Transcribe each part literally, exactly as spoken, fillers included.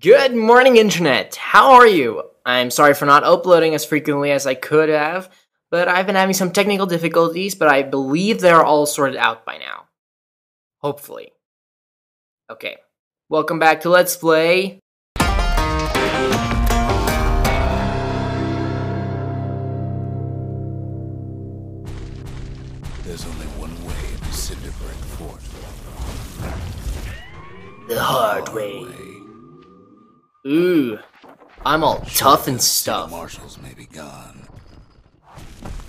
Good morning, Internet! How are you? I'm sorry for not uploading as frequently as I could have, but I've been having some technical difficulties, but I believe they're all sorted out by now. Hopefully. Okay. Welcome back to Let's Play. There's only one way into Cinderbrick Fort. The hard way. Ooh, I'm all tough and stuff. The marshals may be gone,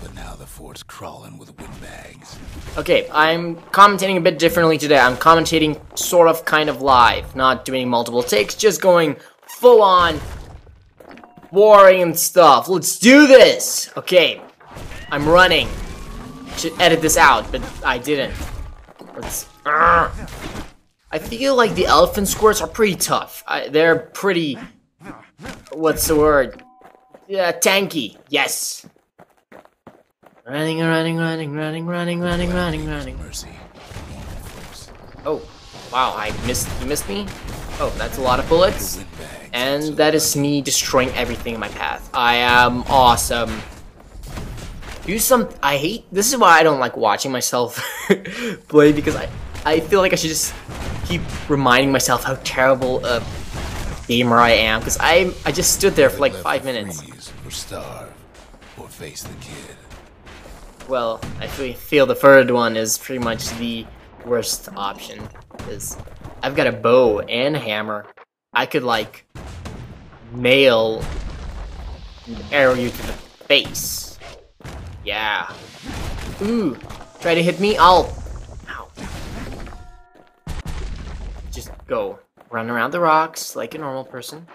but now the fort's crawling with windbags. Okay, I'm commentating a bit differently today. I'm commentating sort of, kind of live, not doing multiple takes, just going full on, boring and stuff. Let's do this. Okay, I'm running. Should edit this out, but I didn't. Let's. Uh. I feel like the elephant squirts are pretty tough. I, they're pretty... What's the word? Yeah, tanky. Yes. Running, running, running, running, running, running, running, running. Mercy. Oh, wow! I missed. You missed me. Oh, that's a lot of bullets. And that is me destroying everything in my path. I am awesome. Do some. I hate. This is why I don't like watching myself play, because I. I feel like I should just keep reminding myself how terrible a gamer I am, because I I just stood there for like five minutes. Or starve, or face the kid. Well, I feel the third one is pretty much the worst option, because I've got a bow and a hammer. I could like nail an arrow you to the face. Yeah. Ooh, try to hit me. I'll. Go run around the rocks like a normal person.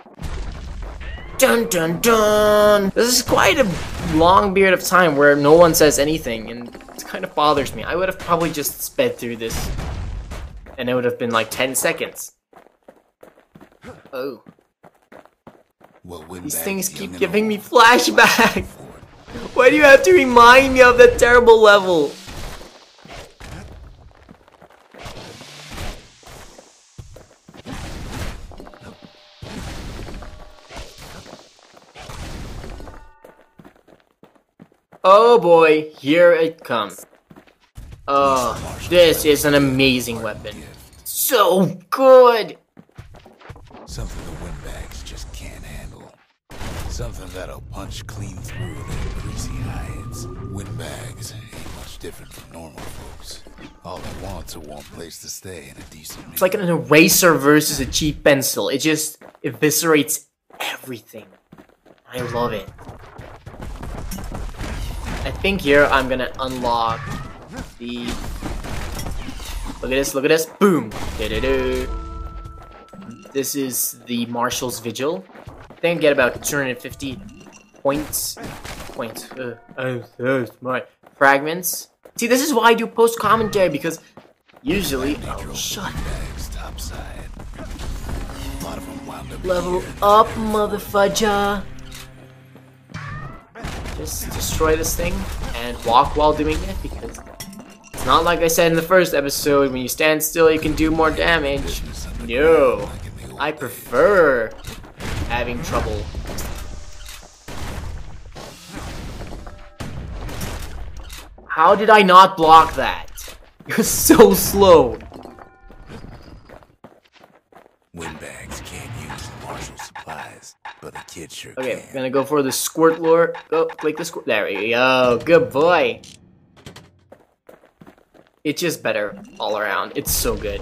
Dun dun dun! This is quite a long period of time where no one says anything, and it kind of bothers me. I would have probably just sped through this, and it would have been like ten seconds. Oh. Well, these things keep giving me flashbacks! Why do you have to remind me of that terrible level? Oh boy, here it comes. Oh, this is an amazing weapon. So good! Something the windbags just can't handle. Something that'll punch clean through their greasy hides. Windbags ain't much different from normal folks. All they want's a warm place to stay and a decent meal. It's like an eraser versus a cheap pencil. It just eviscerates everything. I love it. I think here I'm gonna unlock the. Look at this! Look at this! Boom! Da-da-da. This is the Marshall's Vigil. I think I get about two hundred fifty points. Points. Uh, I'm so smart. Fragments. See, this is why I do post commentary, because usually. Oh, shut. Level up, motherfudger. Just destroy this thing and walk while doing it, because it's not like I said in the first episode, when you stand still you can do more damage. No, I prefer having trouble. How did I not block that? You're so slow. Windbags can't use martial supplies, but a kid sure can. Okay, I'm gonna go for the squirt lure. Go, click the squirt. There we go. Good boy. It's just better all around. It's so good,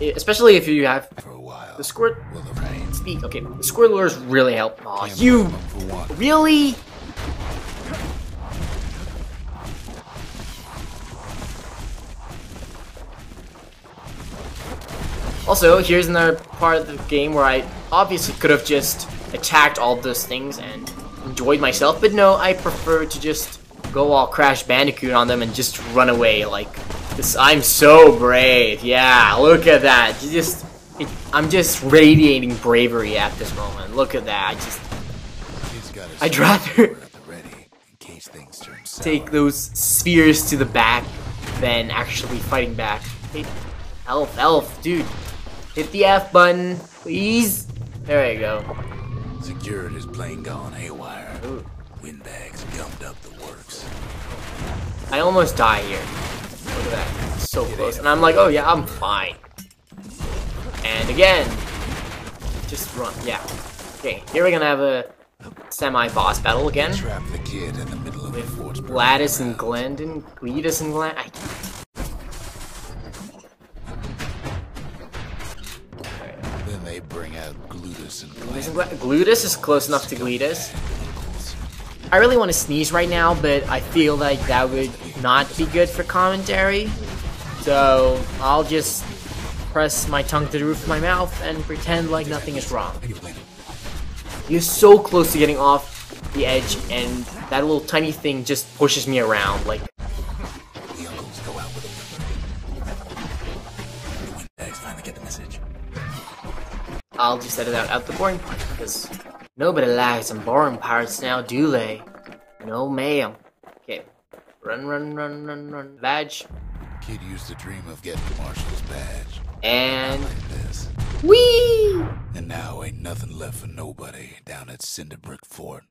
it, especially if you have for a while. The squirt. Will the rain speak? Okay, the squirt lures really help. Aw, oh, you really? Also, here's another part of the game where I obviously could have just attacked all those things and enjoyed myself, but no, I prefer to just go all Crash Bandicoot on them and just run away like this. I'm so brave. Yeah, look at that. You just, it, I'm just radiating bravery at this moment. Look at that. I just, I'd rather take those spheres to the back than actually fighting back. Hey, elf, elf, dude. Hit the F button, please. There we go. Security's plane gone haywire. Ooh. Windbags gummed up the works. I almost die here. Look at that. So close. And I'm like, oh yeah, I'm fine. And again. Just run. Yeah. Okay, here we're gonna have a semi-boss battle again. Trap the kid in the middle of the fort's Gladys and Glendon. Gladys and Glen. I can't. Then they bring out Glutus and Gladys. Glutus is close enough to Gladys. I really want to sneeze right now, but I feel like that would not be good for commentary. So I'll just press my tongue to the roof of my mouth and pretend like nothing is wrong. You're so close to getting off the edge, and that little tiny thing just pushes me around. Like, I'll just edit out, out the boring part because nobody likes some boring parts now, do they? No, ma'am. Okay, run, run, run, run, run. Badge. Kid used to dream of getting Marshall's badge. And whee! And now ain't nothing left for nobody down at Cinderbrick Fort.